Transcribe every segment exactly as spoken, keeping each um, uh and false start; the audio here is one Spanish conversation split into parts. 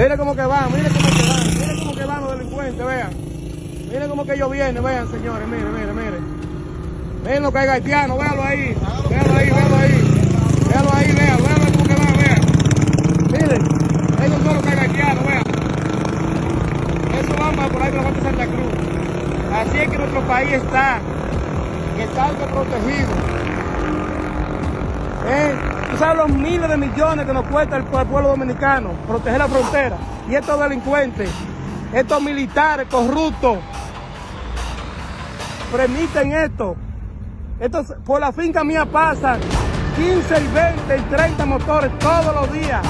Mira cómo que van, mira cómo que van, mira cómo que van los delincuentes, vean. Miren cómo que ellos vienen, vean, señores, miren, miren, miren. Miren lo que hay haitianos, véanlo ahí, véanlo ahí, véanlo ahí. Véanlo ahí, vean, véanlo cómo que van, vean. Miren, ellos son los que hay haitianos, vean. Eso van para por ahí, para la parte de Santa Cruz. Así es que nuestro país está, está algo protegido. ¿Eh? Tú sabes los miles de millones que nos cuesta el pueblo dominicano proteger la frontera. Y estos delincuentes, estos militares corruptos, permiten esto. Esto por la finca mía pasan quince, veinte y treinta motores todos los días.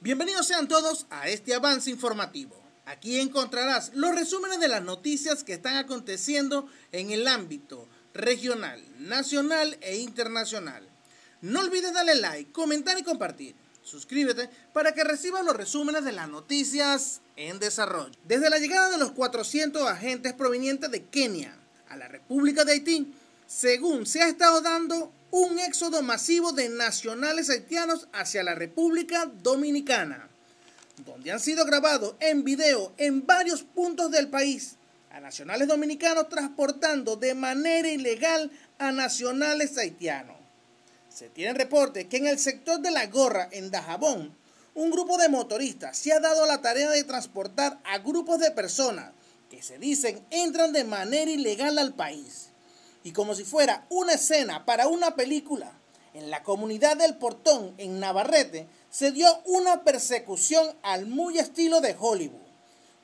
Bienvenidos sean todos a este avance informativo. Aquí encontrarás los resúmenes de las noticias que están aconteciendo en el ámbito regional, nacional e internacional. No olvides darle like, comentar y compartir. Suscríbete para que recibas los resúmenes de las noticias en desarrollo. Desde la llegada de los cuatrocientos agentes provenientes de Kenia a la República de Haití, según se ha estado dando un éxodo masivo de nacionales haitianos hacia la República Dominicana, donde han sido grabados en video en varios puntos del país a nacionales dominicanos transportando de manera ilegal a nacionales haitianos. Se tienen reportes que en el sector de La Gorra, en Dajabón, un grupo de motoristas se ha dado la tarea de transportar a grupos de personas que se dicen entran de manera ilegal al país. Y como si fuera una escena para una película, en la comunidad del Portón, en Navarrete, se dio una persecución al muy estilo de Hollywood,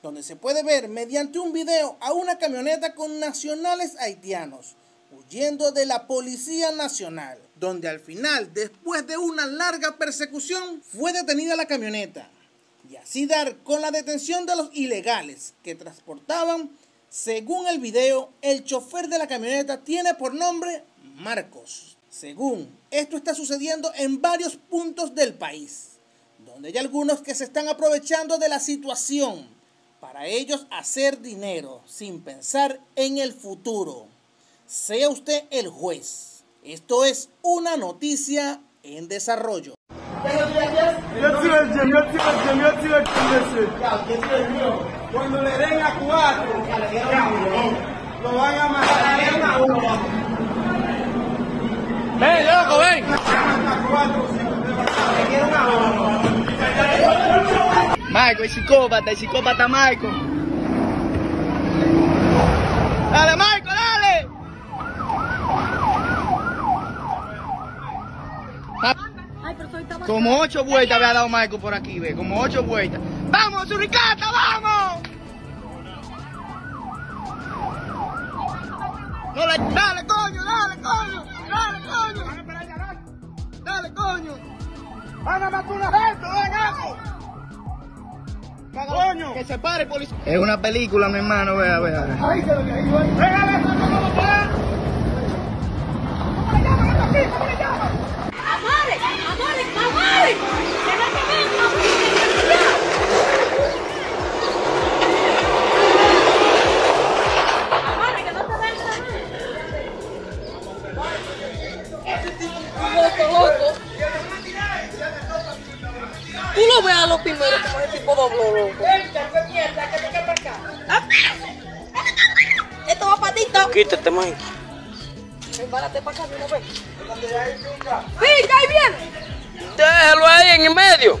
donde se puede ver mediante un video a una camioneta con nacionales haitianos huyendo de la Policía Nacional, donde al final, después de una larga persecución, fue detenida la camioneta, y así dar con la detención de los ilegales que transportaban. Según el video, el chofer de la camioneta tiene por nombre Marcos. Según esto está sucediendo en varios puntos del país, donde hay algunos que se están aprovechando de la situación para ellos hacer dinero sin pensar en el futuro. Sea usted el juez. Esto es una noticia en desarrollo. Cuando le den a cuatro, lo van a matar a uno. ¡Ven, loco, ven! Marco, el psicópata, el psicópata Marco. ¡Dale, Marco, dale! Como ocho vueltas había dado Marco por aquí, ve, como ocho vueltas. ¡Vamos, suricata, vamos! No le... ¡Dale, coño, dale, coño! ¡Dale, coño! ¡Dale, coño! ¡Van a matar una gente, ven, hago! ¡Coño! ¡Que se pare, policía! Es una película, mi hermano, vea, vea. ¡Ahí se lo que ahí, güey! ¡Venga, eso, cómo lo puedan! ¡Cómo le llaman, aquí, cómo le llaman! ¡Amores, amores, amores! ¡Que no se ven, no se ven! Tú no veas a los primeros como ese tipo dobló, loco. Esto va patito. Quítate, man. Embárate para acá, no ves. ¡Sí, ahí viene! Déjalo ahí en el medio.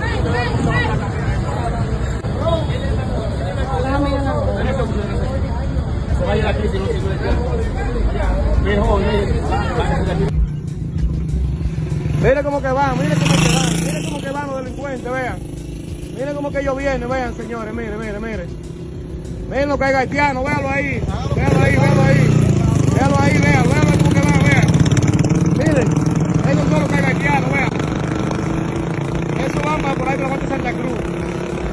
Ven, ven, ven. van, miren cómo que van, miren cómo que van los delincuentes, vean. Miren cómo que ellos vienen, vean, señores, miren, miren, miren. Miren lo que hay haitianos, véanlo ahí, véanlo ahí, véanlo ahí. Véanlo ahí, vean, véanlo cómo que van, vean. Miren, ellos son los que hay haitianos, vean. Eso van para por ahí de la parte de Santa Cruz.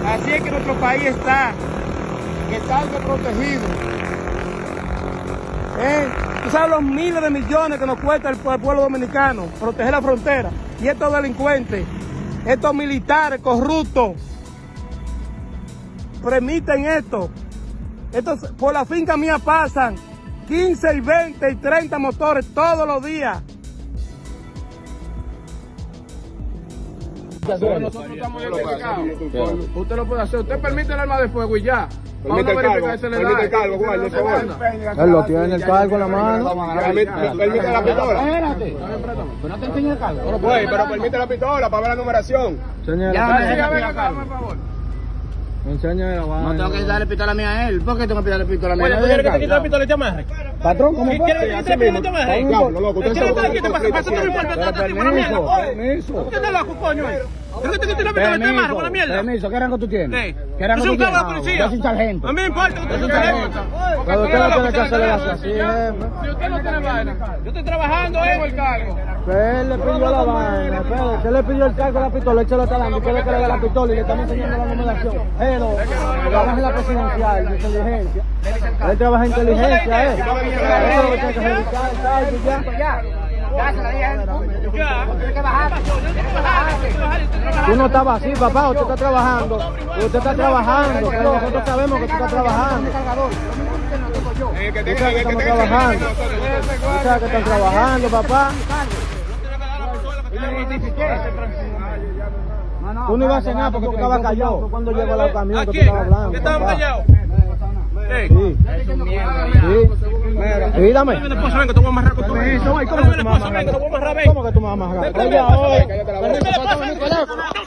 Así es que nuestro país está, que está algo protegido. ¿Eh? Tú sabes los miles de millones que nos cuesta el pueblo dominicano proteger la frontera. Y estos delincuentes, estos militares corruptos, permiten esto. Estos, por la finca mía pasan quince y veinte y treinta motores todos los días. Pero nosotros estamos identificados. Usted lo puede hacer. Usted permite el arma de fuego y ya. Permite el cargo, permite el cargo, guarda, no se guarda. Él lo tiene el cargo en la mano. Permite la pistola. Espérate. Pero no te enseñe el cargo. Güey, pero permite la pistola para ver la numeración. Enseñale, por favor. Enseñale la mano. No tengo que darle pistola a mí a él. ¿Por qué tengo que darle pistola a mí a él? Oye, ¿tú quieres que te quite la pistola y te amarre? Patrón, ¿cómo fue? ¿Quieres que te quite la pistola y te amarre? Diablo, loco. ¿Quieres que te quite la pistola? Pásate el puerto de ti, buena mierda. Permiso. ¿Qué te loco, coño? ¿Quieres que te quite la pistola y te amarre, buena mierda? Permiso, ¿qué rango tú tienes? Yo soy un cabo de policía. Yo soy sargento. A mí me importa que usted sea sargento. Pero usted no tiene que hacer eso así, jefe. Si usted no tiene vaina, yo estoy trabajando, eh, el cargo. ¿Qué le pidió la vaina? ¿Qué le pidió el cargo a la pistola? Échale hasta adelante. ¿Qué le carga la pistola? Y le estamos enseñando la numeración. Pero trabaja en la presidencial, de inteligencia. Él trabaja en inteligencia, eh. Tú no estabas así, papá, usted está trabajando. Usted está trabajando, pero nosotros sabemos que usted está trabajando. Usted sabe que estamos trabajando. Usted sabe que están trabajando, papá. Tú no ibas a cenar porque tú estabas callado. Cuando llegó el camión, tú estabas hablando. ¿Qué estabas callado? Sí. Sí, dame. Dame el esposo, venga, te voy a amarrar con todo. Dame el esposo, venga, te voy a amarrar. ¿Cómo que tú me vas a amarrar? Cállate la boca.